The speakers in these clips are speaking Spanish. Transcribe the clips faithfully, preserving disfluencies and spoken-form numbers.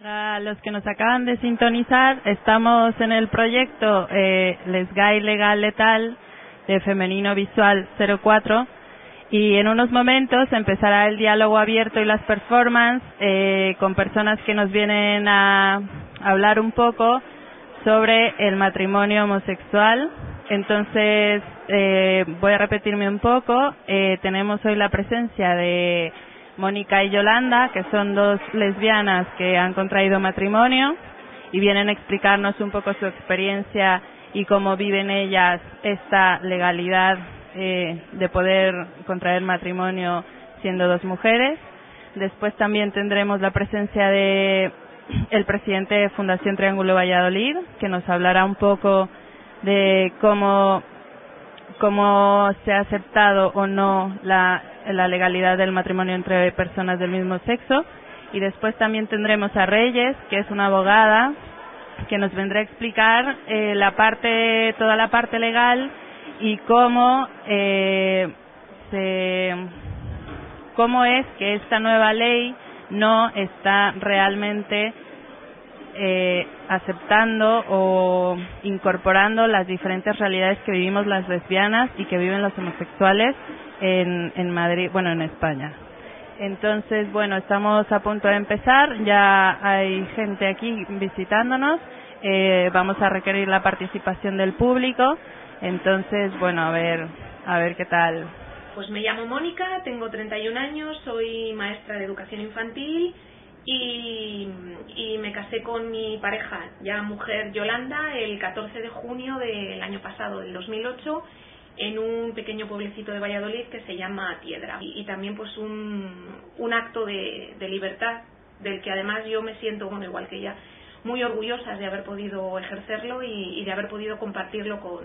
Para los que nos acaban de sintonizar, estamos en el proyecto eh, LesGay-Legal-Letal de Femenino Visual cero cuatro y en unos momentos empezará el diálogo abierto y las performances eh, con personas que nos vienen a hablar un poco sobre el matrimonio homosexual. Entonces, eh, voy a repetirme un poco. Eh, tenemos hoy la presencia de Mónica y Yolanda, que son dos lesbianas que han contraído matrimonio y vienen a explicarnos un poco su experiencia y cómo viven ellas esta legalidad eh, de poder contraer matrimonio siendo dos mujeres. Después también tendremos la presencia de el presidente de Fundación Triángulo Valladolid, que nos hablará un poco de cómo, cómo se ha aceptado o no la la legalidad del matrimonio entre personas del mismo sexo. Y después también tendremos a Reyes, que es una abogada, que nos vendrá a explicar eh, la parte, toda la parte legal y cómo eh, se, cómo es que esta nueva ley no está realmente eh, aceptando o incorporando las diferentes realidades que vivimos las lesbianas y que viven los homosexuales en, en Madrid, bueno, en España. Entonces, bueno, estamos a punto de empezar, ya hay gente aquí visitándonos, eh, vamos a requerir la participación del público. Entonces, bueno, a ver, a ver qué tal. Pues me llamo Mónica, tengo treinta y un años, soy maestra de educación infantil y, y me casé con mi pareja, ya mujer, Yolanda, el catorce de junio del año pasado, del dos mil ocho, en un pequeño pueblecito de Valladolid que se llama Piedra. Y, y también pues un, un acto de, de libertad, del que además yo me siento, bueno, igual que ella, muy orgullosa de haber podido ejercerlo y, y de haber podido compartirlo con,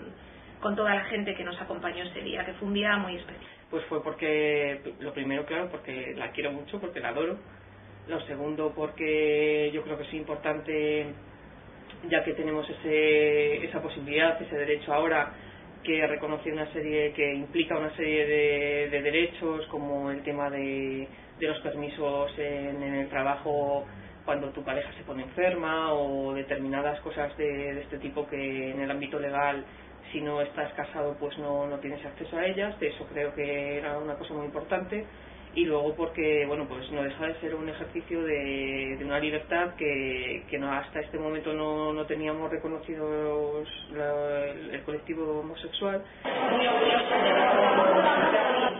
con toda la gente que nos acompañó ese día, que fue un día muy especial. Pues fue porque, lo primero, claro, porque la quiero mucho, porque la adoro. Lo segundo, porque yo creo que es importante, ya que tenemos ese, esa posibilidad, ese derecho ahora, que reconoce una serie, que implica una serie de, de derechos, como el tema de, de los permisos en, en el trabajo cuando tu pareja se pone enferma, o determinadas cosas de, de este tipo que en el ámbito legal, si no estás casado, pues no, no tienes acceso a ellas. De eso creo que era una cosa muy importante. Y luego porque, bueno, pues no deja de ser un ejercicio de, de una libertad que, que no, hasta este momento no, no teníamos reconocido la, el colectivo homosexual.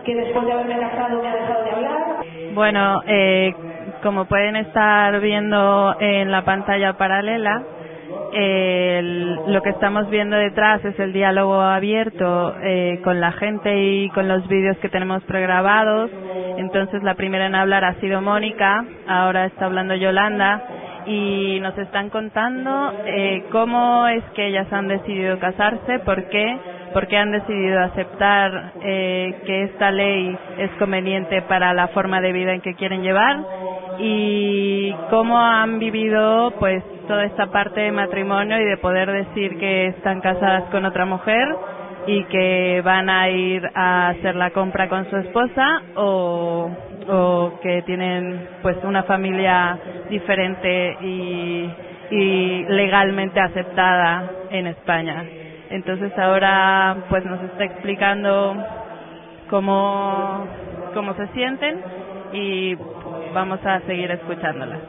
Que después de haberme casado me ha dejado de hablar. Bueno, eh, como pueden estar viendo en la pantalla paralela, El, lo que estamos viendo detrás es el diálogo abierto eh, con la gente y con los vídeos que tenemos pregrabados. Entonces la primera en hablar ha sido Mónica, ahora está hablando Yolanda y nos están contando eh, cómo es que ellas han decidido casarse, por qué, por qué han decidido aceptar eh, que esta ley es conveniente para la forma de vida en que quieren llevar y cómo han vivido pues toda esta parte de matrimonio y de poder decir que están casadas con otra mujer y que van a ir a hacer la compra con su esposa o, o que tienen pues una familia diferente y, y legalmente aceptada en España. Entonces ahora pues nos está explicando cómo, cómo se sienten y vamos a seguir escuchándolas.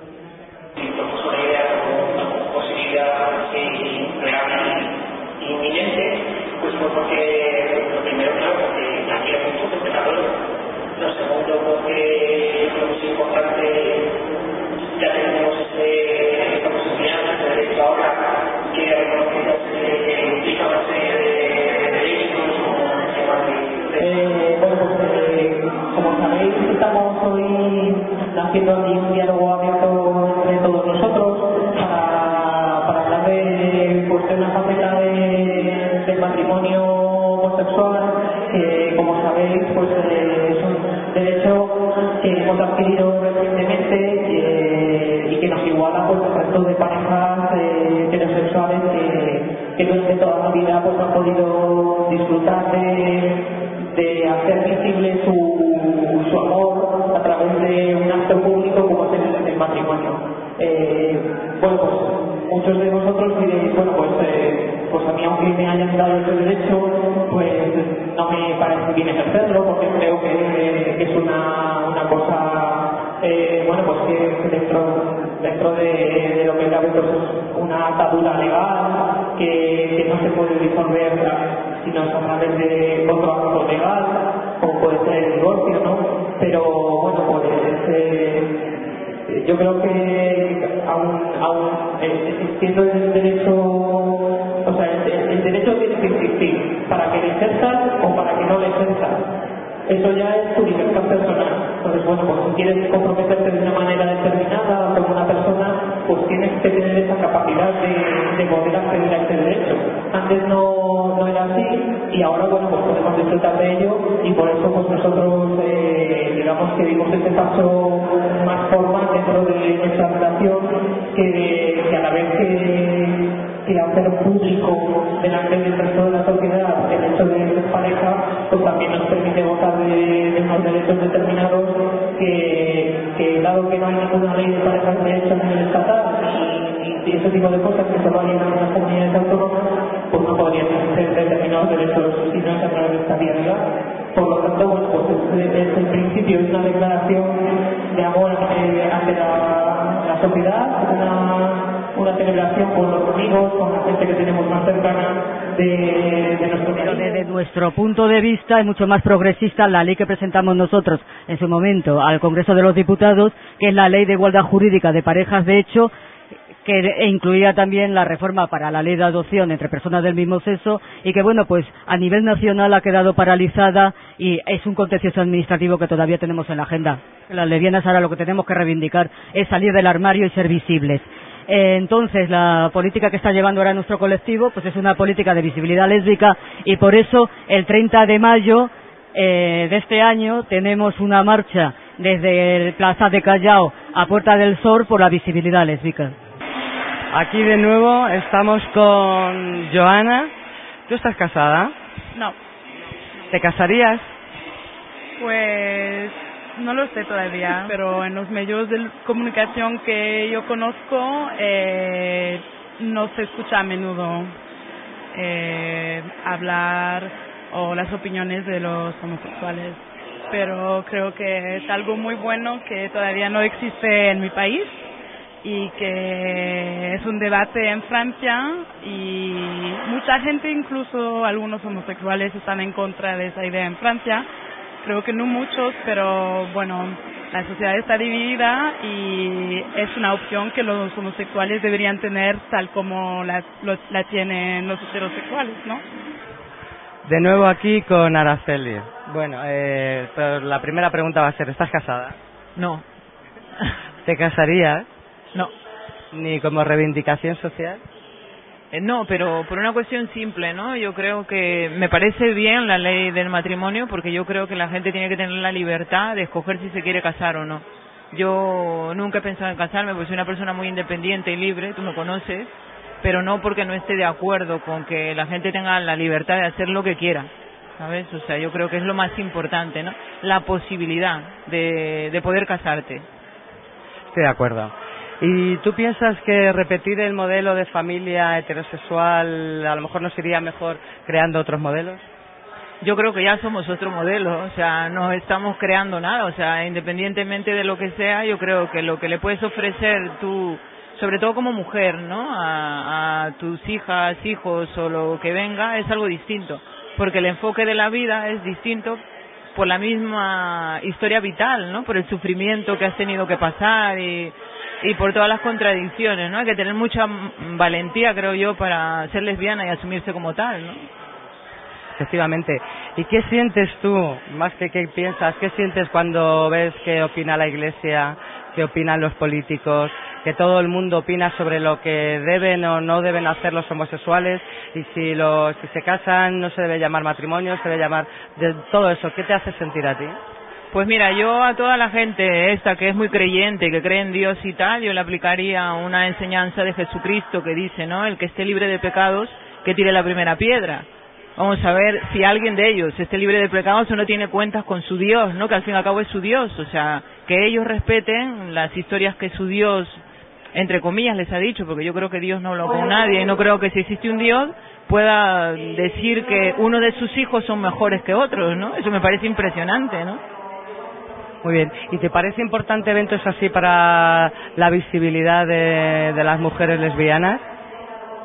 Inminente, pues porque lo primero, claro, porque la quiero mucho, porque la adoro. Lo segundo, porque lo más importante, ya tenemos ese, esta posibilidad, ese derecho ahora, que reconocemos que implica una serie de derechos, como el tema de. Bueno, pues como sabéis, estamos hoy haciendo aquí un diálogo abierto entre todos nosotros para, para hablar de cuestiones acerca de, del matrimonio homosexual, que como sabéis pues eh, es un derecho que hemos adquirido recientemente eh, y que nos iguala pues al resto de parejas eh, heterosexuales que, que durante toda su vida pues han podido disfrutar de, de hacer visible su, su amor a través de un acto público como es el, el matrimonio. Eh, bueno, pues muchos de vosotros diréis, bueno, pues, eh, pues a mí aunque me hayan dado ese derecho, pues no me parece bien ejercerlo, porque creo que, que es una, una cosa, eh, bueno, pues que dentro, dentro de, de lo que cabe, pues es una atadura legal, que, que no se puede disolver sino a través de otro acto legal, como puede ser el divorcio, ¿no? Pero bueno, pues eh, yo creo que aún, aún existiendo el derecho, o sea, el, el derecho tiene que existir para que le ejerzas o para que no le ejerzas. Eso ya es tu libertad personal. Entonces, bueno, pues si quieres comprometerte de una manera determinada con una persona, pues tienes que tener esa capacidad de, de poder acceder a ese derecho. Antes no, no era así y ahora, bueno, pues podemos disfrutar de ello y por eso pues nosotros, eh, digamos que dimos este paso más formal dentro de nuestra relación, que, que a la vez que, que hacer público delante del resto de la sociedad el hecho de ser pareja, pues también nos permite votar de, de unos derechos determinados que, que, dado que no hay ninguna ley de parejas de hecho en el estatal y, y ese tipo de cosas que se varían en las comunidades autónomas, pues no podrían ser determinados derechos si no se aprueba esta vía legal. Por lo tanto, bueno, pues es, es el principio, es una declaración de amor eh, ante la, la sociedad, una una celebración con los amigos, con la gente que tenemos más cercana de, de nuestro país. Desde nuestro punto de vista es mucho más progresista la ley que presentamos nosotros en su momento al Congreso de los Diputados, que es la Ley de Igualdad Jurídica de Parejas de Hecho, que incluía también la reforma para la ley de adopción entre personas del mismo sexo y que, bueno, pues a nivel nacional ha quedado paralizada y es un contencioso administrativo que todavía tenemos en la agenda. Las lesbianas ahora lo que tenemos que reivindicar es salir del armario y ser visibles. Entonces, la política que está llevando ahora nuestro colectivo pues es una política de visibilidad lésbica y por eso el treinta de mayo eh, de este año tenemos una marcha desde el Plaza de Callao a Puerta del Sol por la visibilidad lésbica. Aquí de nuevo estamos con Johanna. ¿Tú estás casada? No. ¿Te casarías? Pues no lo sé todavía, pero en los medios de comunicación que yo conozco eh, no se escucha a menudo eh, hablar o las opiniones de los homosexuales. Pero creo que es algo muy bueno que todavía no existe en mi país. Y que es un debate en Francia y mucha gente, incluso algunos homosexuales, están en contra de esa idea en Francia. Creo que no muchos, pero bueno, la sociedad está dividida y es una opción que los homosexuales deberían tener tal como la, lo, la tienen los heterosexuales, ¿no? De nuevo aquí con Araceli. Bueno, eh, pero la primera pregunta va a ser, ¿estás casada? No. ¿Te casarías? No. ¿Ni como reivindicación social? Eh, no, pero por una cuestión simple, ¿no? Yo creo que me parece bien la ley del matrimonio porque yo creo que la gente tiene que tener la libertad de escoger si se quiere casar o no. Yo nunca he pensado en casarme porque soy una persona muy independiente y libre, tú me conoces, pero no porque no esté de acuerdo con que la gente tenga la libertad de hacer lo que quiera, ¿sabes? O sea, yo creo que es lo más importante, ¿no? La posibilidad de, de poder casarte. Estoy de acuerdo. ¿Y tú piensas que repetir el modelo de familia heterosexual a lo mejor nos iría mejor creando otros modelos? Yo creo que ya somos otro modelo, o sea, no estamos creando nada, o sea, independientemente de lo que sea, yo creo que lo que le puedes ofrecer tú, sobre todo como mujer, ¿no?, a, a tus hijas, hijos o lo que venga, es algo distinto, porque el enfoque de la vida es distinto por la misma historia vital, ¿no?, por el sufrimiento que has tenido que pasar y... y por todas las contradicciones, ¿no? Hay que tener mucha valentía, creo yo, para ser lesbiana y asumirse como tal, ¿no? Efectivamente. ¿Y qué sientes tú, más que qué piensas, qué sientes cuando ves qué opina la Iglesia, qué opinan los políticos, que todo el mundo opina sobre lo que deben o no deben hacer los homosexuales y si, los, si se casan no se debe llamar matrimonio, se debe llamar... de todo eso, ¿qué te hace sentir a ti? Pues mira, yo a toda la gente esta que es muy creyente, que cree en Dios y tal, yo le aplicaría una enseñanza de Jesucristo que dice, ¿no? El que esté libre de pecados, que tire la primera piedra. Vamos a ver si alguien de ellos esté libre de pecados o no tiene cuentas con su Dios, ¿no? Que al fin y al cabo es su Dios, o sea, que ellos respeten las historias que su Dios entre comillas les ha dicho, porque yo creo que Dios no habló con nadie y no creo que si existe un Dios pueda decir que uno de sus hijos son mejores que otros, ¿no? Eso me parece impresionante, ¿no? Muy bien. ¿Y te parece importante eventos así para la visibilidad de, de las mujeres lesbianas?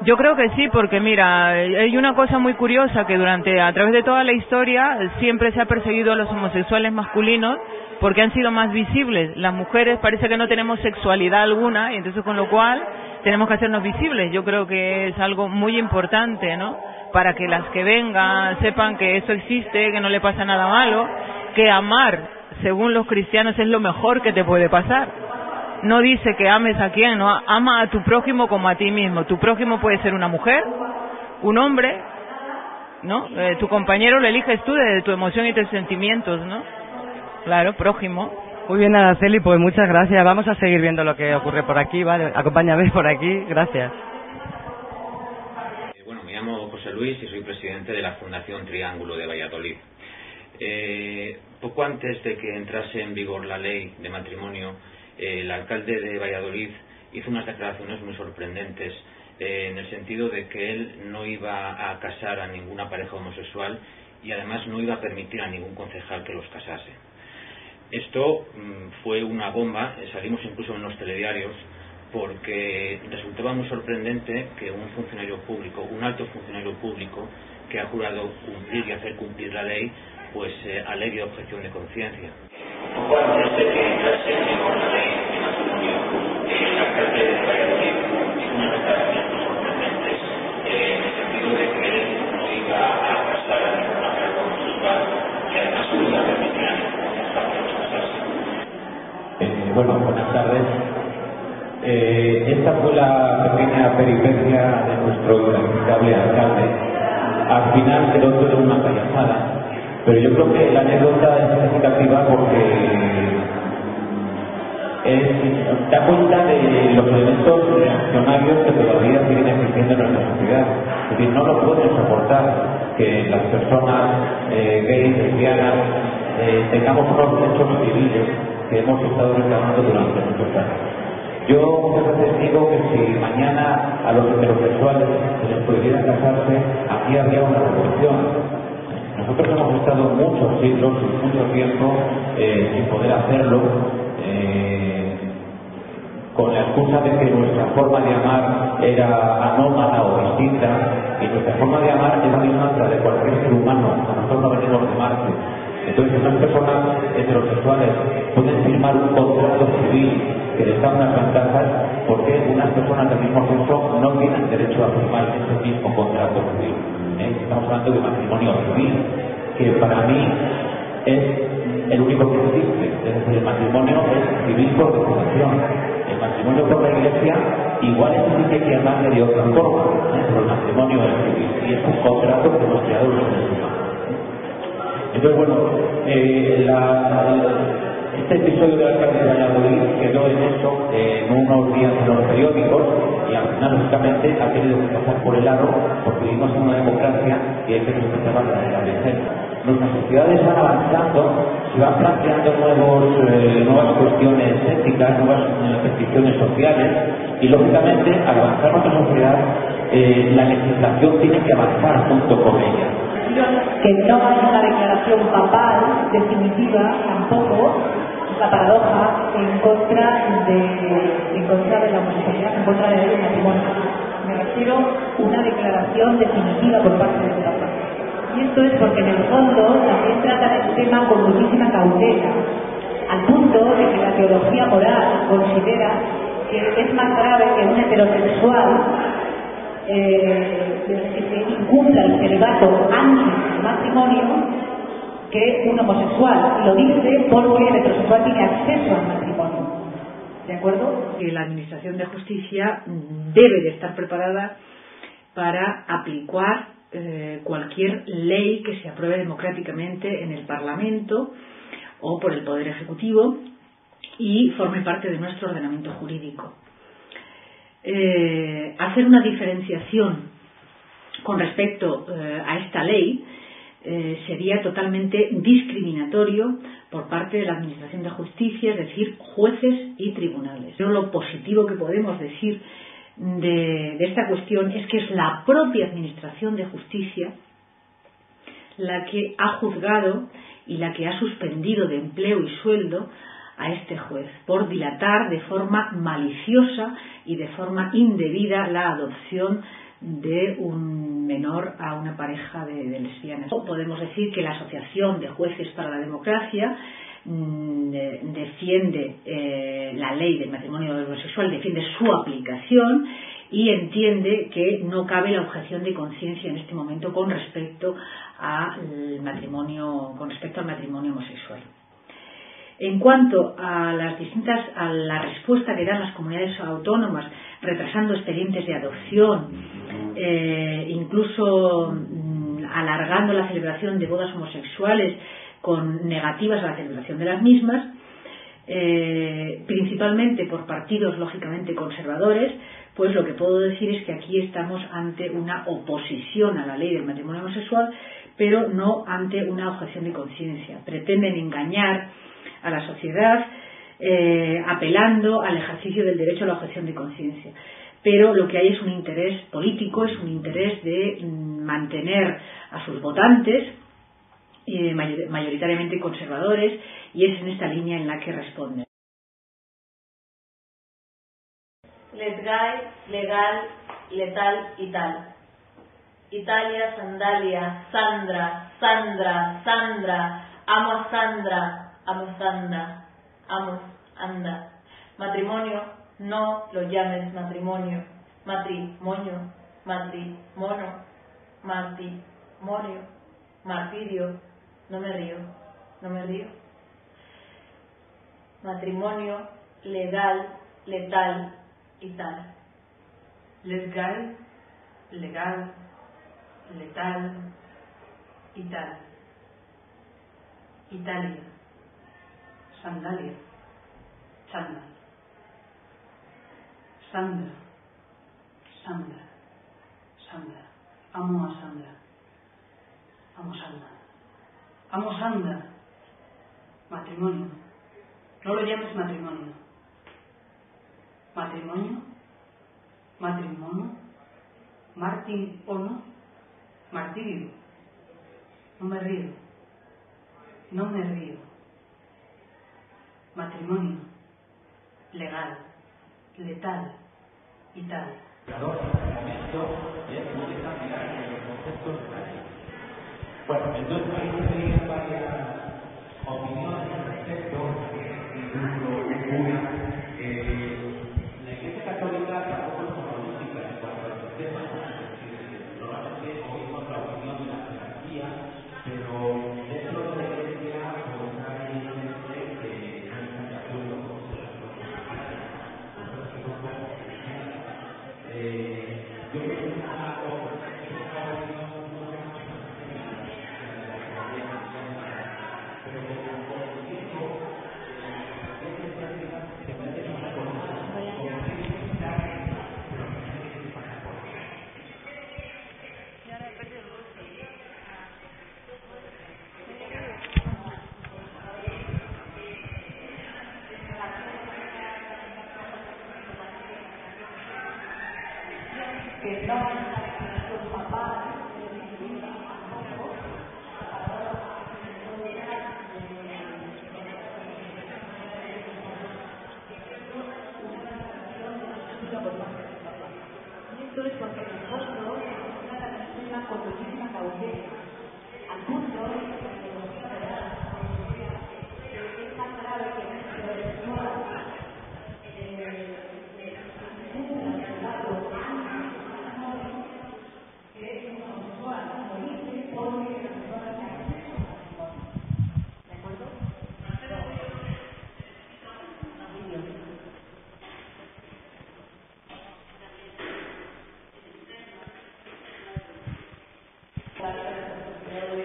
Yo creo que sí, porque mira, hay una cosa muy curiosa que durante, a través de toda la historia, siempre se ha perseguido a los homosexuales masculinos porque han sido más visibles. Las mujeres parece que no tenemos sexualidad alguna y entonces con lo cual tenemos que hacernos visibles. Yo creo que es algo muy importante, ¿no? Para que las que vengan sepan que eso existe, que no le pasa nada malo, que amar, según los cristianos, es lo mejor que te puede pasar. No dice que ames a quien, no, ama a tu prójimo como a ti mismo. Tu prójimo puede ser una mujer, un hombre, ¿no? Eh, tu compañero lo eliges tú desde tu emoción y tus sentimientos, ¿no? Claro, prójimo. Muy bien, Araceli, pues muchas gracias. Vamos a seguir viendo lo que ocurre por aquí, ¿vale? Acompáñame por aquí, gracias. Eh, bueno, me llamo José Luis y soy presidente de la Fundación Triángulo de Valladolid. Eh, poco antes de que entrase en vigor la ley de matrimonio, eh, el alcalde de Valladolid hizo unas declaraciones muy sorprendentes, eh, en el sentido de que él no iba a casar a ninguna pareja homosexual y además no iba a permitir a ningún concejal que los casase. Esto mm, fue una bomba, salimos incluso en los telediarios, porque resultaba muy sorprendente que un funcionario público, un alto funcionario público que ha jurado cumplir y hacer cumplir la ley, pues eh, alivia objeción de conciencia. Antes de que entrase en vigor la ley de matrimonio, el alcalde de Valladolid hizo unas declaraciones muy sorprendentes, en el sentido de que él no iba a casar a ninguna pareja homosexual y además no iba a permitir a ningún concejal que los casase. Eh, bueno, buenas tardes. Eh, esta fue la pequeña peripecia de nuestro lamentable alcalde. Al final quedó todo una payasada. Pero yo creo que la anécdota es significativa porque es, da cuenta de los elementos reaccionarios que todavía siguen existiendo en nuestra sociedad. Es decir, no lo pueden soportar que las personas eh, gays, lesbianas, eh, tengamos unos derechos civiles que hemos estado reclamando durante muchos años. Yo muchas veces digo que si mañana a los heterosexuales les prohibieran casarse, aquí habría una revolución. Nosotros hemos estado muchos siglos y mucho tiempo eh, sin poder hacerlo, eh, con la excusa de que nuestra forma de amar era anómala o distinta, y nuestra forma de amar es la misma que la de cualquier ser humano. Nosotros no venimos de Marte. Entonces, unas personas heterosexuales pueden firmar un contrato civil que les da unas ventajas, porque unas personas del mismo sexo no tienen derecho a firmar ese mismo contrato civil. Estamos hablando de matrimonio civil, que para mí es el único que existe. Es decir, el matrimonio es civil por declaración. El matrimonio por la iglesia igual existe que llamarle de otra forma, pero el matrimonio es civil y es un contrato que hemos creado los seres humanos. Entonces, bueno, eh, la, la, este episodio de la alcaldía de Valladolid quedó en eso, eh, en unos días en los periódicos, y al final, lógicamente, ha tenido que pasar por el aro, porque vivimos en una democracia y hay que respetar la realidad. Nuestras sociedades van avanzando, se van planteando nuevos, eh, nuevas cuestiones éticas, nuevas cuestiones sociales, y lógicamente, al avanzar nuestra sociedad, eh, la legislación tiene que avanzar junto con ella. Que no hay una declaración papal definitiva tampoco, la paradoja, en contra de, en contra de la homosexualidad, en contra de la matrimonio. Me refiero a una declaración definitiva por parte del Papa. Y esto es porque en el fondo también trata el tema con muchísima cautela, al punto de que la teología moral considera que es más grave que un heterosexual eh, que incumpla el celibato antes del matrimonio que es un homosexual. Lo dice porque el heterosexual tiene acceso al matrimonio, ¿de acuerdo? Que la Administración de Justicia debe de estar preparada para aplicar eh, cualquier ley que se apruebe democráticamente en el Parlamento o por el Poder Ejecutivo y forme parte de nuestro ordenamiento jurídico. Eh, hacer una diferenciación con respecto eh, a esta ley Eh, sería totalmente discriminatorio por parte de la Administración de Justicia, es decir, jueces y tribunales. Pero lo positivo que podemos decir de, de esta cuestión es que es la propia Administración de Justicia la que ha juzgado y la que ha suspendido de empleo y sueldo a este juez por dilatar de forma maliciosa y de forma indebida la adopción de un menor a una pareja de, de lesbianas. O podemos decir que la Asociación de Jueces para la Democracia mmm, de, defiende eh, la ley del matrimonio homosexual, defiende su aplicación y entiende que no cabe la objeción de conciencia en este momento con respecto al matrimonio, con respecto al matrimonio homosexual. En cuanto a las distintas, a la respuesta que dan las comunidades autónomas retrasando expedientes de adopción, eh, incluso mm, alargando la celebración de bodas homosexuales con negativas a la celebración de las mismas, eh, principalmente por partidos lógicamente conservadores, pues lo que puedo decir es que aquí estamos ante una oposición a la ley del matrimonio homosexual, pero no ante una objeción de conciencia. Pretenden engañar a la sociedad eh, apelando al ejercicio del derecho a la objeción de conciencia, pero lo que hay es un interés político, es un interés de mantener a sus votantes eh, mayoritariamente conservadores, y es en esta línea en la que responden. LesGay, legal, letal y tal. Italia, sandalia, Sandra, Sandra, Sandra, amo a Sandra. Amos anda, amos anda. Matrimonio, no lo llames matrimonio. Matrimonio, matrimono, matrimonio, martirio, no me río, no me río. Matrimonio, legal, letal y tal. Legal, legal, letal y tal. Italia. Sandalia, Sandra, Sandra, Sandra, Sandra, amo a Sandra, amo Sandra, amo Sandra, matrimonio, no lo llames matrimonio, matrimonio, matrimonio, Martín o no, martirio, no me río, no me río. Matrimonio, legal, letal y tal. Claro, el momento es muy examinar los conceptos de la ley. Bueno, entonces hay varias opiniones al respecto. Incluso una, la Iglesia Católica tampoco es monolítica en cuanto a estos temas. Normalmente oímos la opinión de la jerarquía, pero dentro de la Iglesia, pues hay.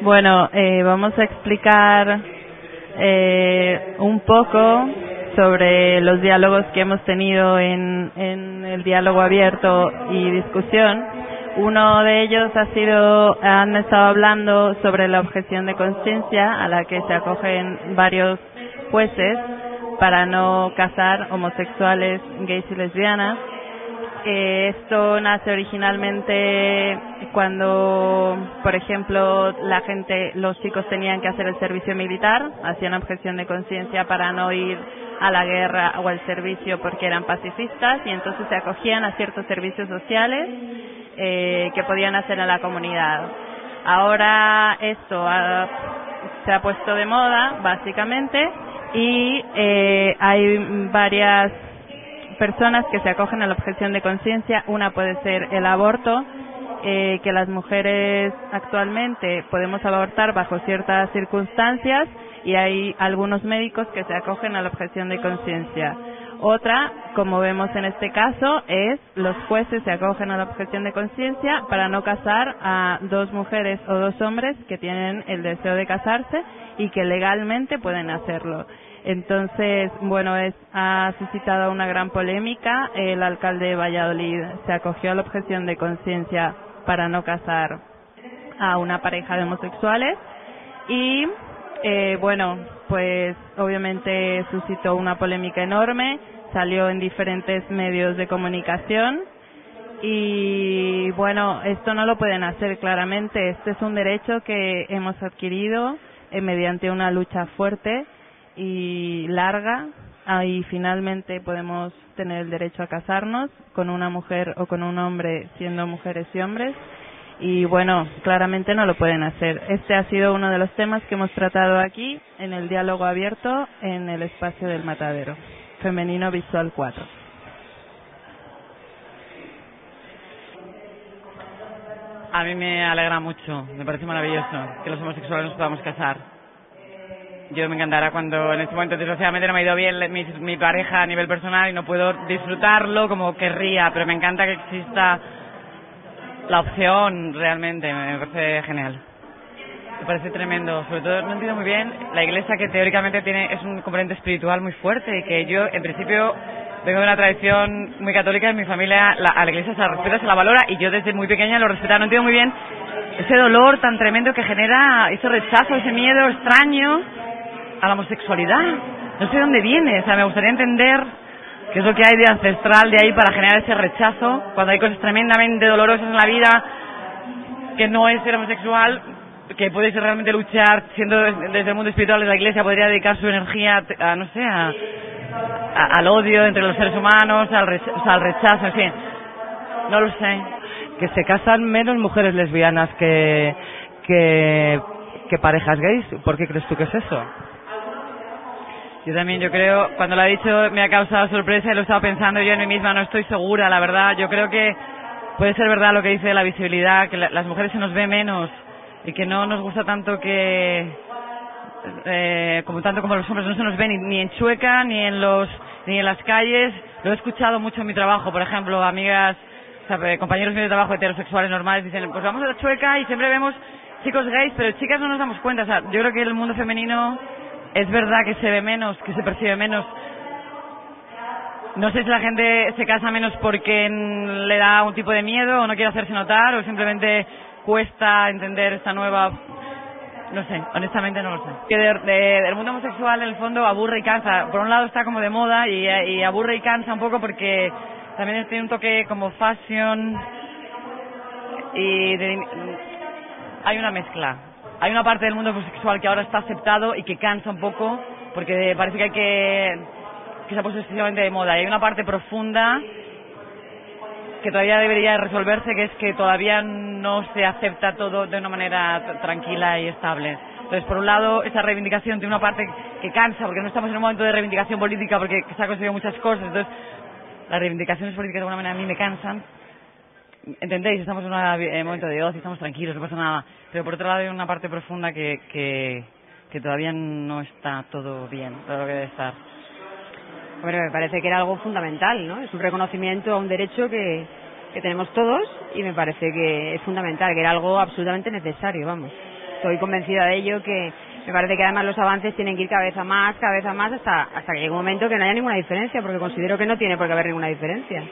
Bueno, eh, vamos a explicar eh, un poco sobre los diálogos que hemos tenido en, en el diálogo abierto y discusión. Uno de ellos ha sido, han estado hablando sobre la objeción de conciencia a la que se acogen varios jueces para no casar homosexuales, gays y lesbianas. Eh, esto nace originalmente cuando, por ejemplo, la gente, los chicos tenían que hacer el servicio militar, hacían objeción de conciencia para no ir a la guerra o al servicio porque eran pacifistas, y entonces se acogían a ciertos servicios sociales eh, que podían hacer en la comunidad. Ahora esto ha, se ha puesto de moda, básicamente, y eh, hay varias personas que se acogen a la objeción de conciencia. Una puede ser el aborto, eh, que las mujeres actualmente podemos abortar bajo ciertas circunstancias, y hay algunos médicos que se acogen a la objeción de conciencia. Otra, como vemos en este caso, es los jueces se acogen a la objeción de conciencia para no casar a dos mujeres o dos hombres que tienen el deseo de casarse y que legalmente pueden hacerlo. Entonces, bueno, es, ha suscitado una gran polémica. El alcalde de Valladolid se acogió a la objeción de conciencia para no casar a una pareja de homosexuales y, eh, bueno, pues obviamente suscitó una polémica enorme, salió en diferentes medios de comunicación y, bueno, esto no lo pueden hacer claramente. Este es un derecho que hemos adquirido eh, mediante una lucha fuerte y larga, ahí finalmente podemos tener el derecho a casarnos con una mujer o con un hombre, siendo mujeres y hombres, y bueno, claramente no lo pueden hacer. Este ha sido uno de los temas que hemos tratado aquí en el diálogo abierto en el espacio del Matadero. Femenino Visual cuatro. A mí me alegra mucho, me parece maravilloso que los homosexuales nos podamos casar. Yo me encantará cuando en este momento, desgraciadamente, no me ha ido bien mi, mi pareja a nivel personal y no puedo disfrutarlo como querría, pero me encanta que exista la opción realmente, me parece genial. Me parece tremendo, sobre todo no entiendo muy bien la iglesia, que teóricamente tiene es un componente espiritual muy fuerte y que yo, en principio, vengo de una tradición muy católica, en mi familia la, a la iglesia se la respeta, se la valora y yo desde muy pequeña lo respetaba. No entiendo muy bien ese dolor tan tremendo que genera, ese rechazo, ese miedo extraño a la homosexualidad. No sé dónde viene, o sea, me gustaría entender qué es lo que hay de ancestral de ahí para generar ese rechazo, cuando hay cosas tremendamente dolorosas en la vida, que no es ser homosexual, que puedes realmente luchar, siendo desde el mundo espiritual, desde la iglesia, podría dedicar su energía a, no sé, a, a, al odio entre los seres humanos, al, re, o sea, al rechazo, en fin, no lo sé. Que se casan menos mujeres lesbianas que, que, que parejas gays, ¿por qué crees tú que es eso? Yo también, yo creo, cuando lo ha dicho me ha causado sorpresa y lo he estado pensando yo en mí misma, no estoy segura, la verdad. Yo creo que puede ser verdad lo que dice de la visibilidad, que la, las mujeres se nos ve menos y que no nos gusta tanto que, eh, como tanto como los hombres, no se nos ve ni, ni en Chueca, ni en los ni en las calles. Lo he escuchado mucho en mi trabajo, por ejemplo, amigas, o sea, compañeros míos de trabajo heterosexuales normales dicen, pues vamos a la Chueca y siempre vemos chicos gays, pero chicas no nos damos cuenta. O sea, yo creo que el mundo femenino... Es verdad que se ve menos, que se percibe menos. No sé si la gente se casa menos porque le da un tipo de miedo o no quiere hacerse notar o simplemente cuesta entender esta nueva... No sé, honestamente no lo sé. Que de, de, el mundo homosexual en el fondo aburre y cansa. Por un lado está como de moda y, y aburre y cansa un poco porque también tiene un toque como fashion y de, hay una mezcla. Hay una parte del mundo homosexual que ahora está aceptado y que cansa un poco porque parece que hay que, que se ha puesto excesivamente de moda. Y hay una parte profunda que todavía debería resolverse, que es que todavía no se acepta todo de una manera tranquila y estable. Entonces, por un lado, esa reivindicación tiene una parte que cansa porque no estamos en un momento de reivindicación política porque se han conseguido muchas cosas. Entonces, las reivindicaciones políticas de alguna manera a mí me cansan. ¿Entendéis? Estamos en un momento de ocio, estamos tranquilos, no pasa nada. Pero por otro lado hay una parte profunda que, que, que todavía no está todo bien, todo lo que debe estar. Bueno, me parece que era algo fundamental, ¿no? Es un reconocimiento a un derecho que, que tenemos todos y me parece que es fundamental, que era algo absolutamente necesario, vamos. Estoy convencida de ello, que me parece que además los avances tienen que ir cada vez a más, cada vez a más, hasta, hasta que llegue un momento que no haya ninguna diferencia, porque considero que no tiene por qué haber ninguna diferencia.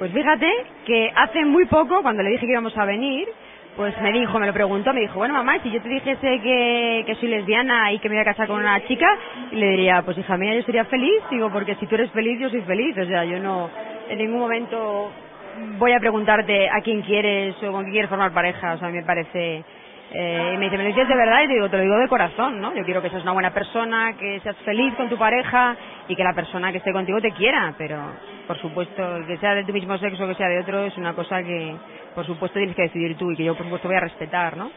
Pues fíjate que hace muy poco, cuando le dije que íbamos a venir, pues me dijo, me lo preguntó, me dijo, bueno mamá, si yo te dijese que, que soy lesbiana y que me voy a casar con una chica, y le diría, pues hija mía, yo sería feliz, digo, porque si tú eres feliz, yo soy feliz, o sea, yo no, en ningún momento voy a preguntarte a quién quieres o con quién quieres formar pareja, o sea, a mí me parece... Eh, y me dice, ¿me lo dices de verdad? Y te digo, te lo digo de corazón, ¿no? Yo quiero que seas una buena persona, que seas feliz con tu pareja y que la persona que esté contigo te quiera, pero por supuesto, que sea de tu mismo sexo o que sea de otro, es una cosa que por supuesto tienes que decidir tú y que yo por supuesto voy a respetar, ¿no?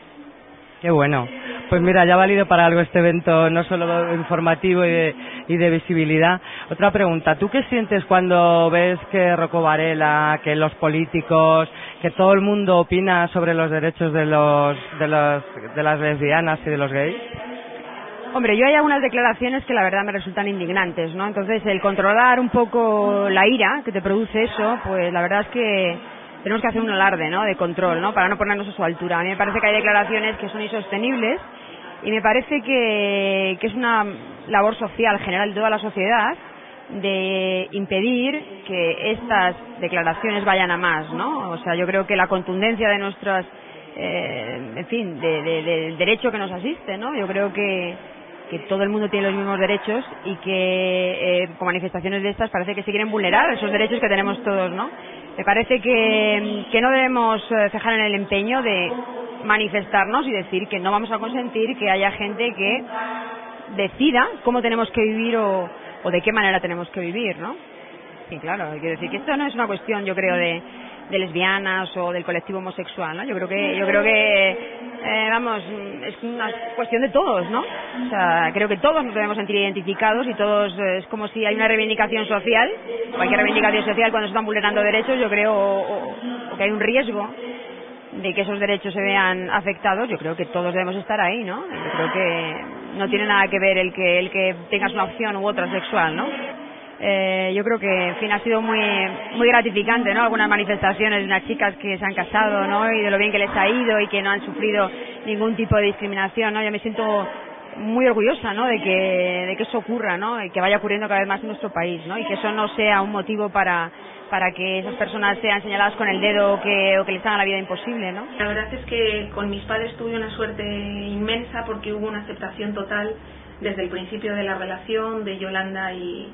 Qué bueno. Pues mira, ya ha valido para algo este evento, no solo informativo y de, y de visibilidad. Otra pregunta, ¿tú qué sientes cuando ves que Rocío Varela, que los políticos, que todo el mundo opina sobre los derechos de los, de los, de las lesbianas y de los gays? Hombre, yo hay algunas declaraciones que la verdad me resultan indignantes, ¿no? Entonces, el controlar un poco la ira que te produce eso, pues la verdad es que tenemos que hacer un alarde, ¿no?, de control, ¿no?, para no ponernos a su altura. A mí me parece que hay declaraciones que son insostenibles y me parece que, que es una labor social general de toda la sociedad de impedir que estas declaraciones vayan a más, ¿no? O sea, yo creo que la contundencia de nuestras, eh, en fin, de, de, del derecho que nos asiste, ¿no? Yo creo que, que todo el mundo tiene los mismos derechos y que eh, con manifestaciones de estas parece que se quieren vulnerar esos derechos que tenemos todos, ¿no? Me parece que, que no debemos cejar en el empeño de manifestarnos y decir que no vamos a consentir que haya gente que decida cómo tenemos que vivir o, o de qué manera tenemos que vivir, ¿no? Sí, claro, quiero decir que esto no es una cuestión, yo creo, de, de lesbianas o del colectivo homosexual, ¿no? Yo creo que, yo creo que eh, vamos, es una cuestión de todos, ¿no? O sea, creo que todos nos debemos sentir identificados y todos, es como si hay una reivindicación social, cualquier reivindicación social cuando se están vulnerando derechos, yo creo, o, o que hay un riesgo de que esos derechos se vean afectados, yo creo que todos debemos estar ahí, ¿no? Yo creo que no tiene nada que ver el que el que tengas una opción u otra sexual, ¿no? Eh, yo creo que, en fin, ha sido muy muy gratificante, ¿no? Algunas manifestaciones de unas chicas que se han casado, ¿no? Y de lo bien que les ha ido y que no han sufrido ningún tipo de discriminación, ¿no? Yo me siento muy orgullosa, ¿no? De que de que eso ocurra, ¿no? Y que vaya ocurriendo cada vez más en nuestro país, ¿no? Y que eso no sea un motivo para para que esas personas sean señaladas con el dedo o que, o que les hagan la vida imposible, ¿no? La verdad es que con mis padres tuve una suerte inmensa porque hubo una aceptación total desde el principio de la relación de Yolanda y,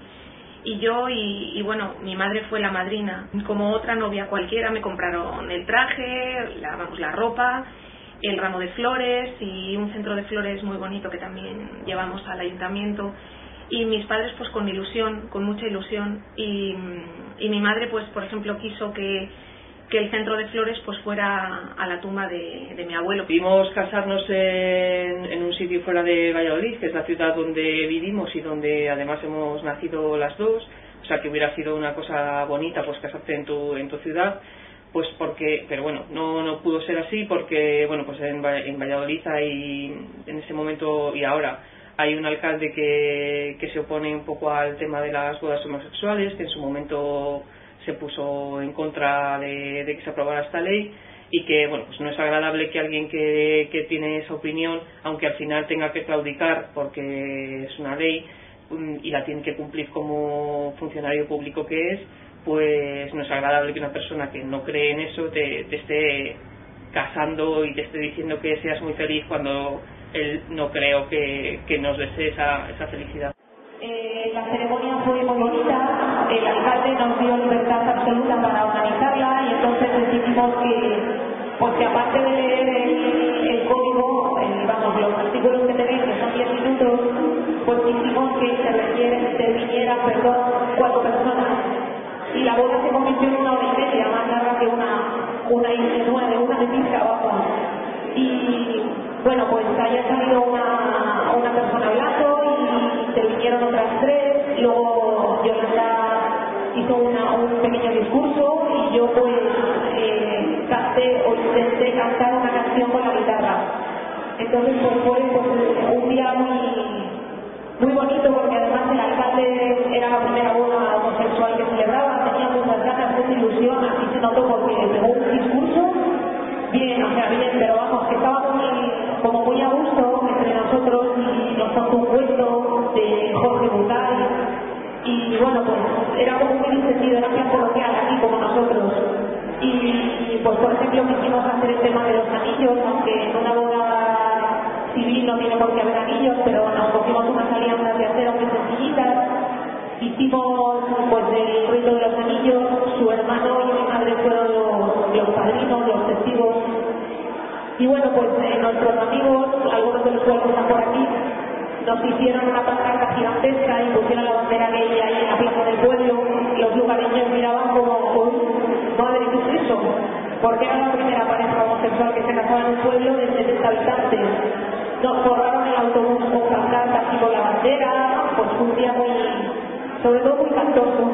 y yo y, y bueno, mi madre fue la madrina. Como otra novia cualquiera me compraron el traje, la, vamos, la ropa, el ramo de flores y un centro de flores muy bonito que también llevamos al ayuntamiento. Y mis padres pues con ilusión, con mucha ilusión y, y mi madre pues por ejemplo quiso que, que el centro de flores pues fuera a la tumba de, de mi abuelo. Pudimos casarnos en, en un sitio fuera de Valladolid, que es la ciudad donde vivimos y donde además hemos nacido las dos, o sea que hubiera sido una cosa bonita pues casarte en tu, en tu ciudad, pues porque, pero bueno, no, no pudo ser así porque bueno pues en, en Valladolid hay en ese momento y ahora hay un alcalde que, que se opone un poco al tema de las bodas homosexuales, que en su momento se puso en contra de, de que se aprobara esta ley y que bueno pues no es agradable que alguien que, que tiene esa opinión, aunque al final tenga que claudicar porque es una ley y la tiene que cumplir como funcionario público que es, pues no es agradable que una persona que no cree en eso te, te esté casando y te esté diciendo que seas muy feliz cuando él no creo que, que nos desee esa, esa felicidad. Eh, la ceremonia fue muy bonita, el alcalde nos dio libertad absoluta para organizarla y entonces decidimos que, pues que aparte de leer el, el código, el, vamos, los artículos que tenéis, que son diez minutos, pues dijimos que se requieren, se vinieran, perdón, cuatro personas y la boda se convirtió en una hora y media, más larga que una, una y nueve, una de pizca, vamos. Y bueno, pues haya salido una, una persona hablando y se vinieron otras tres, luego Yolanda hizo una, un pequeño discurso y yo pues eh, canté o intenté cantar una canción con la guitarra. Entonces pues fue pues, un día muy, muy bonito porque además el alcalde era la primera boda homosexual que celebraba, tenía muchas ganas, mucha ilusión, así se notó porque pegó un discurso bien, o sea bien, pero vamos, que estaba muy, como muy a gusto entre nosotros y nos pasó un cuento de Jorge Butari y bueno, pues era como muy sentido, era muy coloquial así como nosotros. por quebradillos, pero nos cogimos unas alianzas de acero muy sencillitas. Hicimos pues el rito de los anillos, su hermano y mi madre fueron los, los padrinos, los testigos. Y bueno, pues eh, nuestros amigos, algunos de los cuales están por aquí, nos hicieron una pancarta gigantesca y pusieron la bandera gay ahí en la plaza del pueblo. Los lugareños miraban como, oh, madre, ¿qué es eso? Porque era la primera pareja homosexual que se casaba en un pueblo de setenta habitantes. Nos forraron el autobús con pancartas y con la bandera, pues un día muy, sobre todo muy cantoso,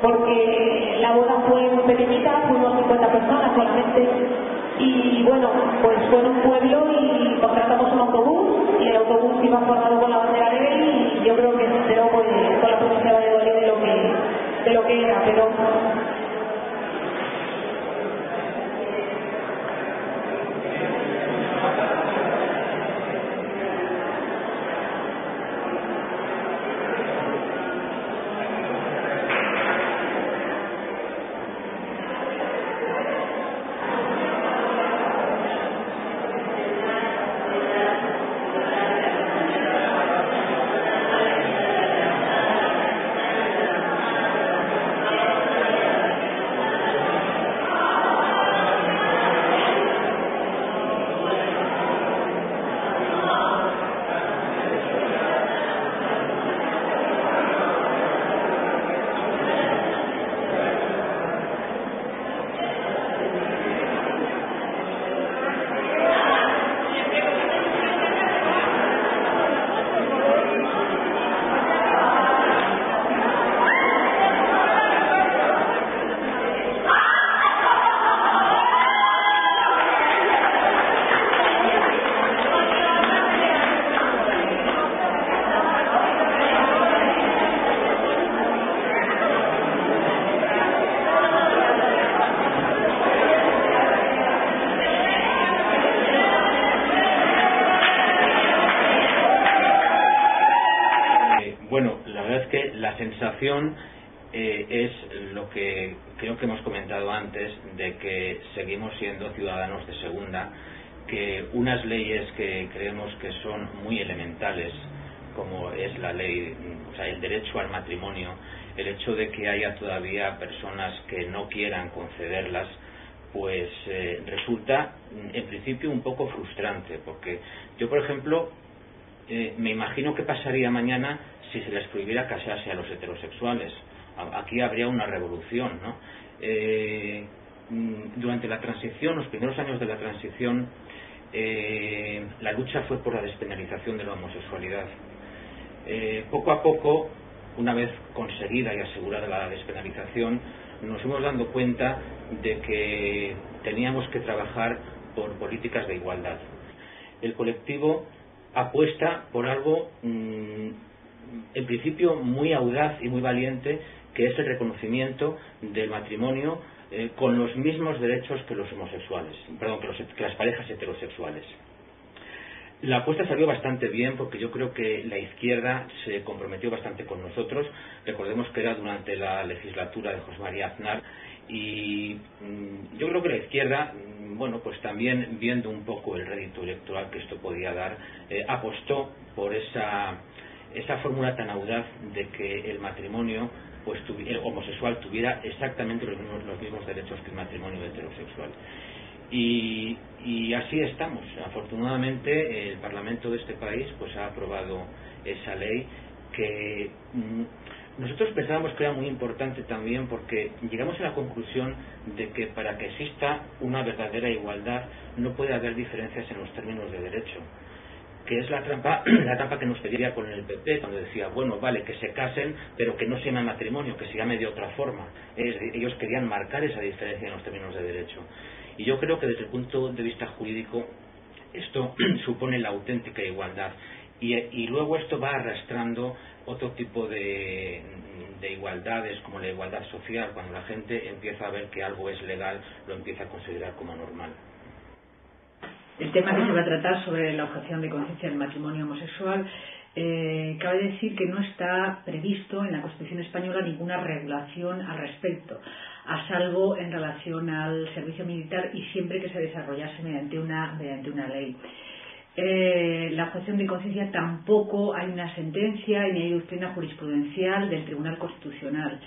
porque la boda fue muy pequeñita, fuimos cincuenta personas solamente. Y bueno, pues fue en un pueblo y contratamos un autobús, y el autobús iba formado con la bandera gay, y yo creo que se enteró con, con la provincia de Valladolid de lo que, de lo que era, pero... Eh, es lo que creo que hemos comentado antes, de que seguimos siendo ciudadanos de segunda, que unas leyes que creemos que son muy elementales, como es la ley, o sea, el derecho al matrimonio, el hecho de que haya todavía personas que no quieran concederlas, pues eh, resulta en principio un poco frustrante, porque yo, por ejemplo, eh, me imagino qué pasaría mañana si se les prohibiera casarse a los heterosexuales. Aquí habría una revolución, ¿no? Eh, durante la transición, los primeros años de la transición, eh, la lucha fue por la despenalización de la homosexualidad. Eh, poco a poco, una vez conseguida y asegurada la despenalización, nos fuimos dando cuenta de que teníamos que trabajar por políticas de igualdad. El colectivo apuesta por algo mmm, en principio muy audaz y muy valiente, que es el reconocimiento del matrimonio eh, con los mismos derechos que los homosexuales, perdón, que, los, que las parejas heterosexuales. La apuesta salió bastante bien, porque yo creo que la izquierda se comprometió bastante con nosotros. Recordemos que era durante la legislatura de José María Aznar, y mmm, yo creo que la izquierda, bueno, pues también viendo un poco el rédito electoral que esto podía dar, eh, apostó por esa... esa fórmula tan audaz de que el matrimonio pues, el homosexual tuviera exactamente los mismos, los mismos derechos que el matrimonio heterosexual. Y, y así estamos. Afortunadamente, el Parlamento de este país pues ha aprobado esa ley que mmm, nosotros pensábamos que era muy importante también, porque llegamos a la conclusión de que para que exista una verdadera igualdad no puede haber diferencias en los términos de derecho, que es la trampa, la trampa que nos pedía con el P P, cuando decía, bueno, vale, que se casen, pero que no se llame matrimonio, que se llame de otra forma. Es, ellos querían marcar esa diferencia en los términos de derecho. Y yo creo que desde el punto de vista jurídico, esto supone la auténtica igualdad. Y, y luego esto va arrastrando otro tipo de, de igualdades, como la igualdad social. Cuando la gente empieza a ver que algo es legal, lo empieza a considerar como normal. El tema que se va a tratar sobre la objeción de conciencia del matrimonio homosexual, eh, cabe decir que no está previsto en la Constitución española ninguna regulación al respecto, a salvo en relación al servicio militar y siempre que se desarrollase mediante una, mediante una ley. Eh, la objeción de conciencia tampoco hay una sentencia y ni hay doctrina jurisprudencial del Tribunal Constitucional.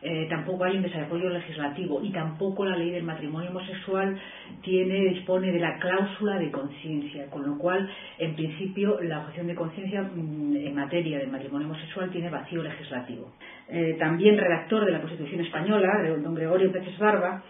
Eh, tampoco hay un desarrollo legislativo y tampoco la ley del matrimonio homosexual tiene dispone de la cláusula de conciencia, con lo cual, en principio, la objeción de conciencia mmm, en materia del matrimonio homosexual tiene vacío legislativo. Eh, también redactor de la Constitución Española, don Gregorio Pérez Barba,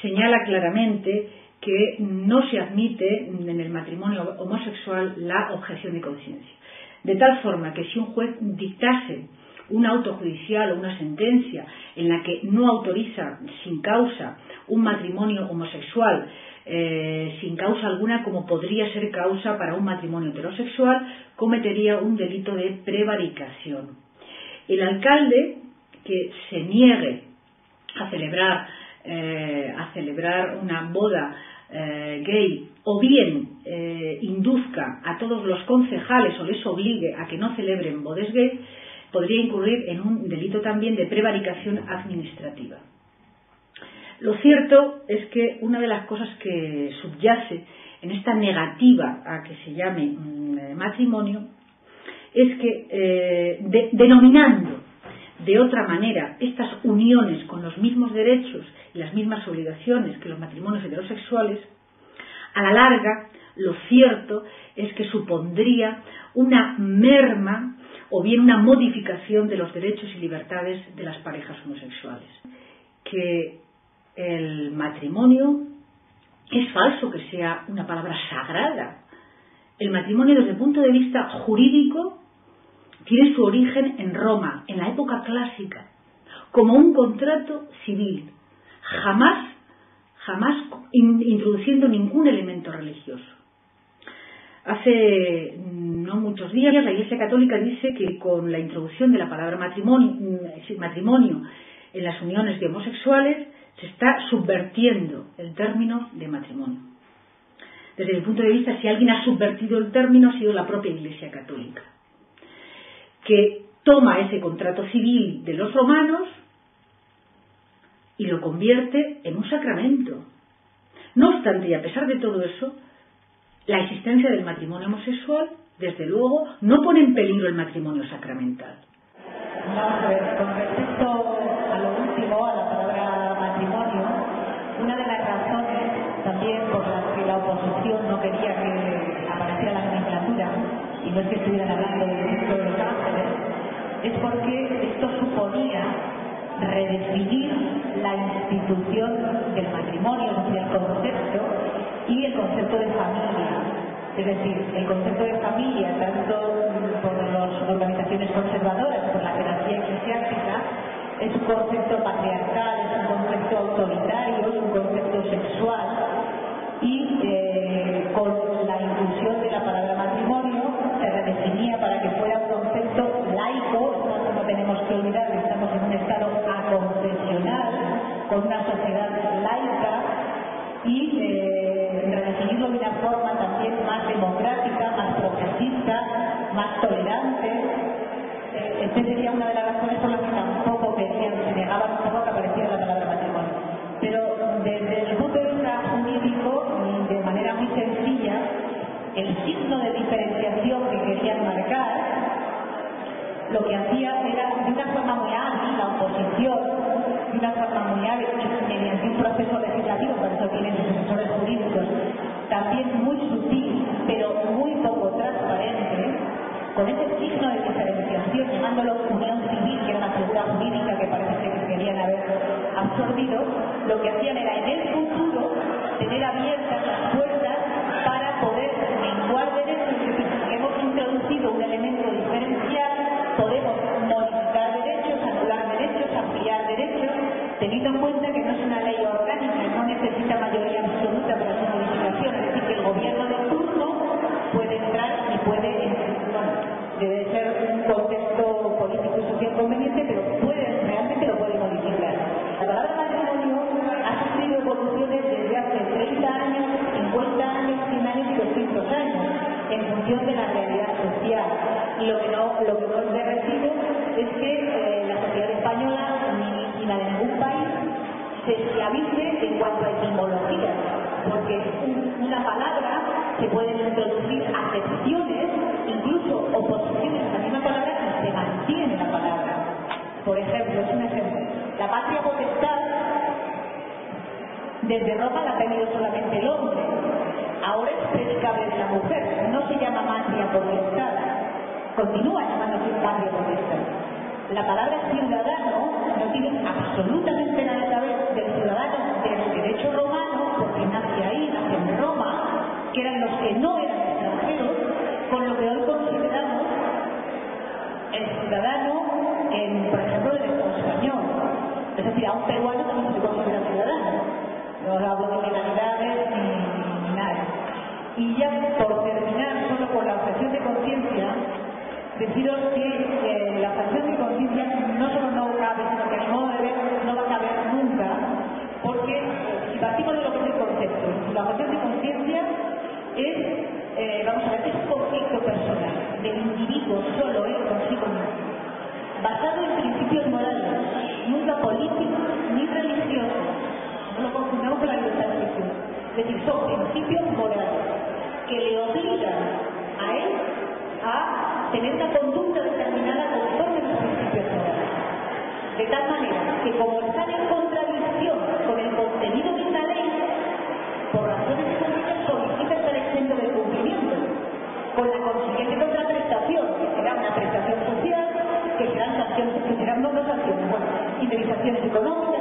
señala claramente que no se admite en el matrimonio homosexual la objeción de conciencia. De tal forma que si un juez dictase una auto judicial o una sentencia en la que no autoriza sin causa un matrimonio homosexual, eh, sin causa alguna como podría ser causa para un matrimonio heterosexual, cometería un delito de prevaricación. El alcalde que se niegue a celebrar, eh, a celebrar una boda eh, gay o bien eh, induzca a todos los concejales o les obligue a que no celebren bodas gay, podría incurrir en un delito también de prevaricación administrativa. Lo cierto es que una de las cosas que subyace en esta negativa a que se llame mmm, matrimonio es que, eh, de, denominando de otra manera estas uniones con los mismos derechos y las mismas obligaciones que los matrimonios heterosexuales, a la larga, lo cierto es que supondría una merma o bien una modificación de los derechos y libertades de las parejas homosexuales. Que el matrimonio es falso que sea una palabra sagrada. El matrimonio, desde el punto de vista jurídico, tiene su origen en Roma, en la época clásica, como un contrato civil, jamás, jamás introduciendo ningún elemento religioso. Hace no muchos días la Iglesia Católica dice que con la introducción de la palabra matrimonio, matrimonio en las uniones de homosexuales se está subvirtiendo el término de matrimonio. Desde mi punto de vista, si alguien ha subvertido el término ha sido la propia Iglesia Católica, que toma ese contrato civil de los romanos y lo convierte en un sacramento. No obstante, y a pesar de todo eso, la existencia del matrimonio homosexual, desde luego, no pone en peligro el matrimonio sacramental. No, pues, con respecto a lo último, a la palabra matrimonio, una de las razones también por las que la oposición no quería que apareciera la legislatura, y no es que estuvieran hablando del texto de los ángeles, es porque esto suponía redefinir la institución del matrimonio, es decir, el concepto, y el concepto de familia. Es decir, el concepto de familia, tanto por las organizaciones conservadoras, por la jerarquía eclesiástica, es un concepto patriarcal, es un concepto autoritario, es un concepto sexual, y eh, con la inclusión de la palabra matrimonio se redefinía para que fuera un concepto laico. Entonces no tenemos que olvidar que estamos en un estado aconfesional, con una sociedad laica, y eh, redefinirlo de una forma también más democrática, más progresista, más tolerante. Eh, esta sería una de las razones por las que tampoco querían, se negaban tampoco que apareciera la palabra matrimonio. Pero desde el punto de vista jurídico, de manera muy sencilla, el signo de diferenciación que querían marcar, lo que hacía era, de una forma muy ágil, la oposición, de una forma muy ágil, mediante un proceso legislativo, por eso tienen asesores jurídicos, también muy sutil, pero muy poco transparente, con ese signo de diferenciación, llamándolo unión civil, que era una figura jurídica que parece que querían haber absorbido, lo que hacían era, en el futuro, tener abiertas las puertas para poder menguar derechos, que hemos introducido un elemento diferencial. Podemos modificar derechos, anular derechos, ampliar derechos, teniendo en cuenta que no es una ley orgánica, no necesita mayoría absoluta para su modificación, es decir, que el gobierno de turno puede entrar y puede, bueno, debe ser un contexto político y social conveniente, pero puede, realmente lo puede modificar. La palabra matrimonio ha sufrido evoluciones desde hace treinta años, cincuenta años, cien años y doscientos años, en función de la realidad social. Y lo que no, lo que no es de recibo es que eh, la sociedad española ni, ni la de ningún país se esclavice en cuanto a etimología, porque una palabra se pueden introducir acepciones, incluso oposiciones a la misma palabra, y se mantiene la palabra. Por ejemplo, es un ejemplo. La patria potestad desde Roma la ha tenido solamente el hombre. Ahora es pescable de la mujer, no se llama patria potestad. Continúa llamándose patria potestad. La palabra ciudadano no tiene absolutamente nada que ver del ciudadano del derecho romano, porque nace ahí, nace en Roma, que eran los que no eran extranjeros, con lo que hoy consideramos el ciudadano, en, por ejemplo, del Estado español. Es decir, a un peruano también se considera ciudadano. No hablo de ilegalidades ni nada. Y ya por terminar, solo con la objeción de conciencia, deciros que eh, la objeción de conciencia no solo no cabe, sino que a mi modo de ver no va a caber nunca, porque eh, si partimos de lo que es el concepto, la objeción de conciencia es, eh, vamos a ver, es conflicto personal del individuo solo él consigo mismo, basado en principios morales, nunca políticos ni religiosos. No lo confundamos con la libertad de expresión. Es decir, son principios morales que le obligan a él a tener una conducta determinada conforme a los principios morales. De tal manera que, como están en contradicción con el contenido de esta ley, por razones públicas solicita estar exento del cumplimiento, con la consiguiente contraprestación, que será una prestación social, que serán sanciones, que serán no sanciones, bueno, indemnizaciones económicas.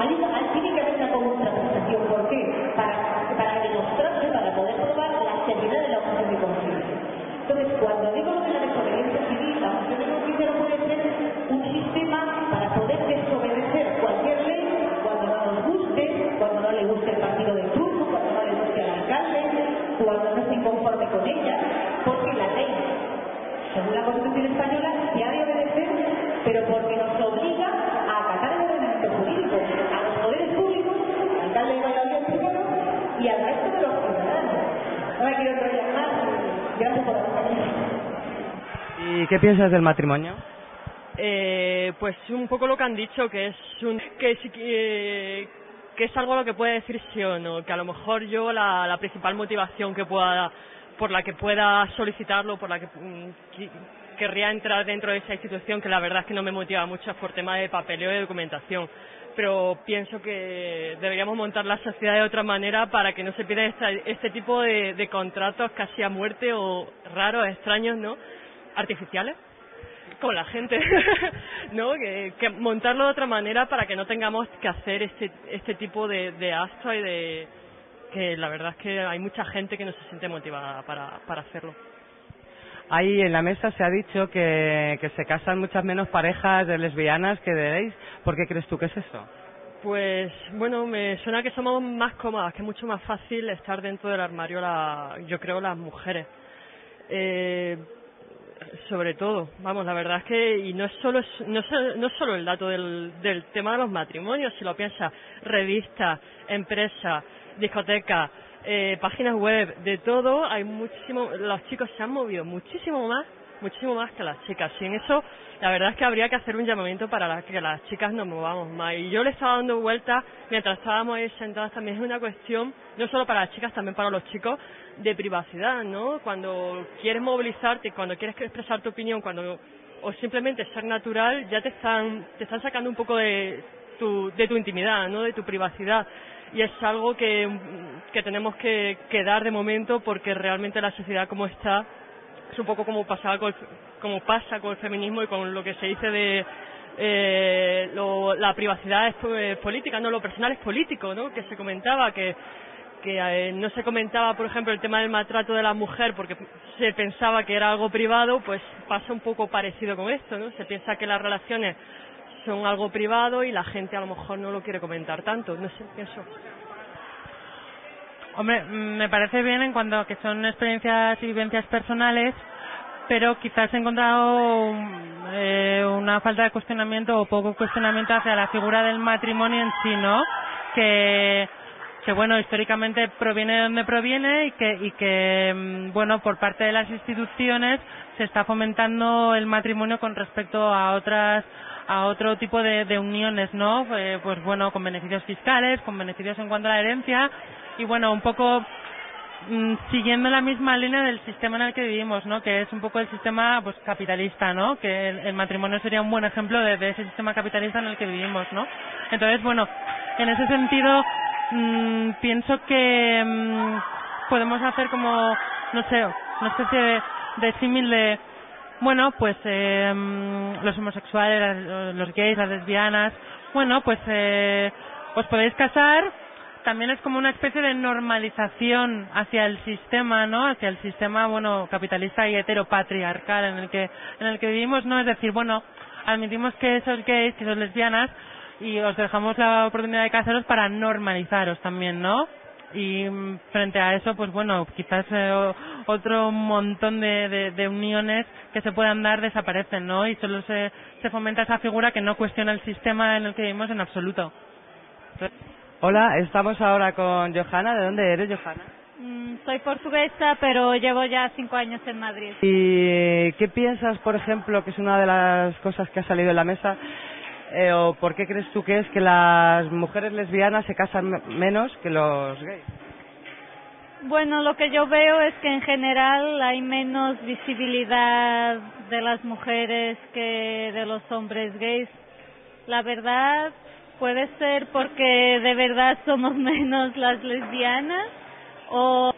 Al tiene que haber una contraprestación, ¿por qué? Para, para demostrarse, para poder probar la seriedad de la objeción de conciencia. Entonces, cuando digo lo de la desobediencia civil, la objeción de conciencia no puede ser un sistema para poder desobedecer cualquier ley cuando no nos guste, cuando no le guste el partido de turno, cuando no le guste al alcalde, cuando no esté conforme con ella, porque la ley, según la Constitución española, se ha de obedecer, pero porque nos obliga a acatar el ordenamiento jurídico, a los poderes públicos, al alcalde de Valladolid primero y al resto de los ciudadanos. No me quiero enrollar más. Gracias por acompañarme. ¿Y qué piensas del matrimonio? Eh, pues un poco lo que han dicho, que es un que, eh, que es algo a lo que puede decir sí o no, que a lo mejor yo la, la principal motivación que pueda por la que pueda solicitarlo, por la que, que querría entrar dentro de esa institución, que la verdad es que no me motiva mucho por tema de papeleo y documentación, pero pienso que deberíamos montar la sociedad de otra manera para que no se pierda esta, este tipo de, de contratos casi a muerte o raros, extraños, ¿no? Artificiales, con la gente, ¿no? Que, que montarlo de otra manera para que no tengamos que hacer este, este tipo de, de actos y de... que la verdad es que hay mucha gente que no se siente motivada para, para hacerlo. Ahí en la mesa se ha dicho que, que se casan muchas menos parejas de lesbianas que de gays. ¿Por qué crees tú que es eso? Pues bueno, me suena que somos más cómodas, que es mucho más fácil estar dentro del armario, la, yo creo, las mujeres. Eh, sobre todo, vamos, la verdad es que, y no es solo, no es, no es solo el dato del, del tema de los matrimonios, si lo piensas, revistas, empresas, discotecas, eh, páginas web, de todo, hay muchísimo, los chicos se han movido muchísimo más, muchísimo más que las chicas, y en eso la verdad es que habría que hacer un llamamiento para la, que las chicas nos movamos más, y yo le estaba dando vueltas mientras estábamos ahí sentadas, también es una cuestión, no solo para las chicas, también para los chicos, de privacidad, ¿no? Cuando quieres movilizarte, cuando quieres expresar tu opinión, cuando, o simplemente ser natural, ya te están, te están sacando un poco de tu, de tu intimidad, ¿no? De tu privacidad. Y es algo que, que tenemos que, que dar de momento, porque realmente la sociedad como está es un poco como, pasaba con el, como pasa con el feminismo y con lo que se dice de eh, lo, la privacidad es eh, política, no, lo personal es político, ¿no? Que se comentaba que, que eh, no se comentaba, por ejemplo, el tema del maltrato de la mujer porque se pensaba que era algo privado, pues pasa un poco parecido con esto, ¿no? Se piensa que las relaciones son algo privado y la gente a lo mejor no lo quiere comentar tanto, no sé, pienso. Hombre, me parece bien en cuanto a que son experiencias y vivencias personales, pero quizás he encontrado eh, una falta de cuestionamiento o poco cuestionamiento hacia la figura del matrimonio en sí, ¿no? Que, que bueno, históricamente proviene de donde proviene y que, y que, bueno, por parte de las instituciones se está fomentando el matrimonio con respecto a otras a otro tipo de, de uniones, ¿no? Eh, pues bueno, con beneficios fiscales, con beneficios en cuanto a la herencia y bueno, un poco mmm, siguiendo la misma línea del sistema en el que vivimos, ¿no? Que es un poco el sistema pues capitalista, ¿no? Que el, el matrimonio sería un buen ejemplo de, de ese sistema capitalista en el que vivimos, ¿no? Entonces, bueno, en ese sentido mmm, pienso que mmm, podemos hacer como, no sé, una especie de, de símil de, bueno, pues eh, los homosexuales, los gays, las lesbianas, bueno, pues eh, os podéis casar. También es como una especie de normalización hacia el sistema, ¿no? Hacia el sistema, bueno, capitalista y heteropatriarcal en el que en el que vivimos, ¿no? Es decir, bueno, admitimos que sois gays, que sois lesbianas y os dejamos la oportunidad de casaros para normalizaros también, ¿no? Y frente a eso, pues bueno, quizás eh, otro montón de, de, de uniones que se puedan dar desaparecen, ¿no? Y solo se, se fomenta esa figura que no cuestiona el sistema en el que vivimos en absoluto. Hola, estamos ahora con Johanna. ¿De dónde eres, Johanna? Mm, soy portuguesa, pero llevo ya cinco años en Madrid. ¿Y qué piensas, por ejemplo, que es una de las cosas que ha salido en la mesa? Eh, ¿O por qué crees tú que es que las mujeres lesbianas se casan menos que los gays? Bueno, lo que yo veo es que en general hay menos visibilidad de las mujeres que de los hombres gays. La verdad... Puede ser porque de verdad somos menos las lesbianas o...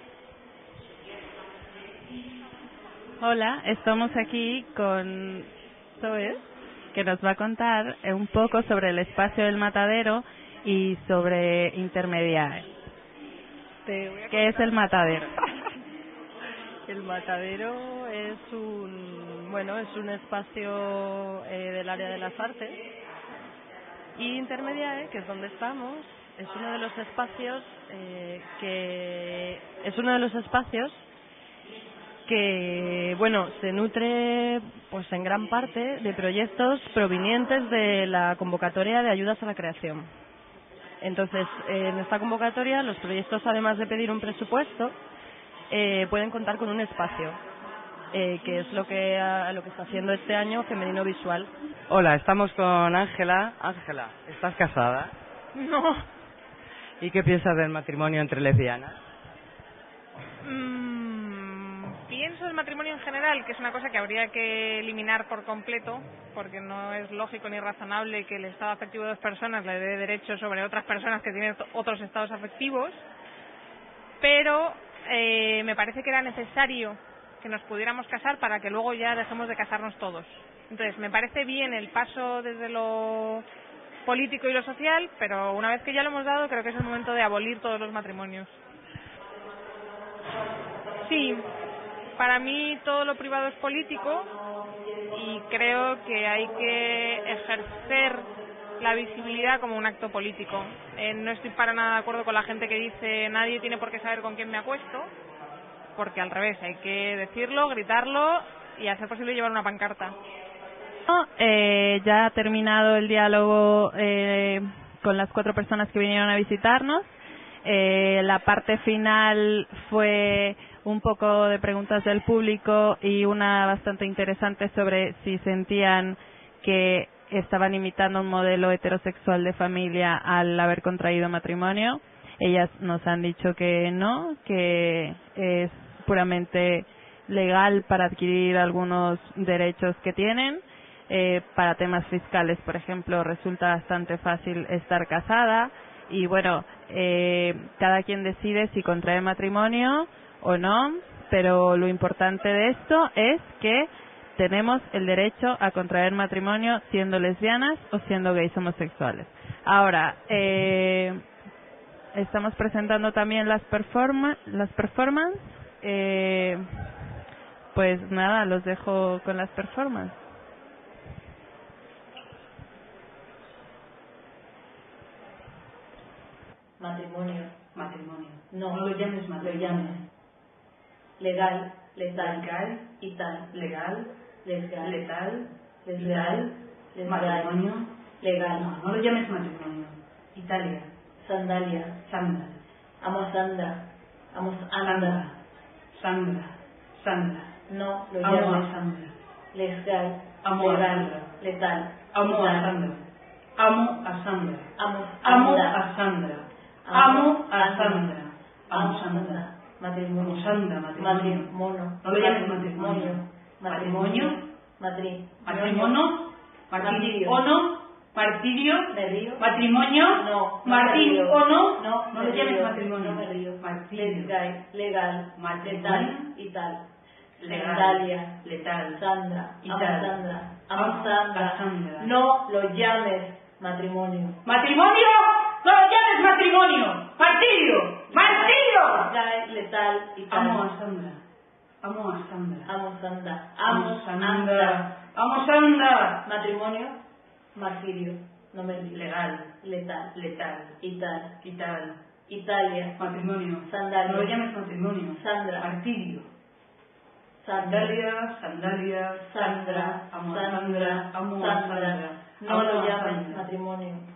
Hola, estamos aquí con Zoe, que nos va a contar un poco sobre el espacio del Matadero y sobre Intermediae. ¿Qué es el Matadero? El Matadero es un, bueno, es un espacio eh, del área de las artes. Y Intermediae, que es donde estamos, es uno de los espacios eh, que es uno de los espacios que, bueno, se nutre, pues, en gran parte de proyectos provenientes de la convocatoria de ayudas a la creación. Entonces, eh, en esta convocatoria, los proyectos, además de pedir un presupuesto, eh, pueden contar con un espacio, eh, que es lo que a, lo que está haciendo este año Femenino Visual. Hola, estamos con Ángela. Ángela, ¿estás casada? No. ¿Y qué piensas del matrimonio entre lesbianas? Mm, pienso del matrimonio en general, que es una cosa que habría que eliminar por completo, porque no es lógico ni razonable que el estado afectivo de dos personas le dé derecho sobre otras personas que tienen otros estados afectivos, pero eh, me parece que era necesario que nos pudiéramos casar para que luego ya dejemos de casarnos todos. Entonces, me parece bien el paso desde lo político y lo social, pero una vez que ya lo hemos dado, creo que es el momento de abolir todos los matrimonios. Sí, para mí todo lo privado es político y creo que hay que ejercer la visibilidad como un acto político. Eh, no estoy para nada de acuerdo con la gente que dice nadie tiene por qué saber con quién me acuesto, porque al revés, hay que decirlo, gritarlo y hacer posible llevar una pancarta. Eh, ya ha terminado el diálogo eh, con las cuatro personas que vinieron a visitarnos. Eh, la parte final fue un poco de preguntas del público y una bastante interesante sobre si sentían que estaban imitando un modelo heterosexual de familia al haber contraído matrimonio. Ellas nos han dicho que no, que es puramente legal para adquirir algunos derechos que tienen. Eh, para temas fiscales, por ejemplo, resulta bastante fácil estar casada y, bueno, eh, cada quien decide si contrae matrimonio o no, pero lo importante de esto es que tenemos el derecho a contraer matrimonio siendo lesbianas o siendo gays homosexuales. Ahora, eh, estamos presentando también las, performa las performances. Eh, pues nada, los dejo con las performances. Matrimonio, matrimonio. No, no lo llames matrimonio, lo llames. Legal, letal, legal y tal. Legal, legal, letal, legal, matrimonio, legal. No, no lo llames matrimonio. Italia, sandalia, sandra. Amo sandra, amo sandra, sandra, sandra. No, lo llames sandra. Legal, amo legal, letal, amo sandra, amo a sandra, amo a sandra. Amo a Sandra. Amo a Sandra. Amo Sandra. matrimonio. Santa, matrimonio. Matrimonio. No le llames matrimonio. Matrimonio. Matrimonio. Matrimonio. Martirio. Ono. Martirio. Me río. Matrimonio. No. Martín. Ono. No. No le llames matrimonio. No me río. Legal. Legal. Letal. Y tal. Legal. Letal. Sandra. Y tal. Sandra. Amo Sandra. No lo llames matrimonio. Matrimonio. No lo llames matrimonio. Partido. Martillo. Letal y tal. Amo a Sandra. Amo a Sandra. Amo Sandra. Amo Sandra. Amo Sandra. Matrimonio. Martirio. No me digas. Legal. Letal. Letal. Y tal. Y tal. Italia. Matrimonio. Sandalia. No lo llames matrimonio. Sandra. Martirio. Sandalia. Sandalia. Sandra. Amo a Sandra. Amo a Sandra. No lo llames matrimonio.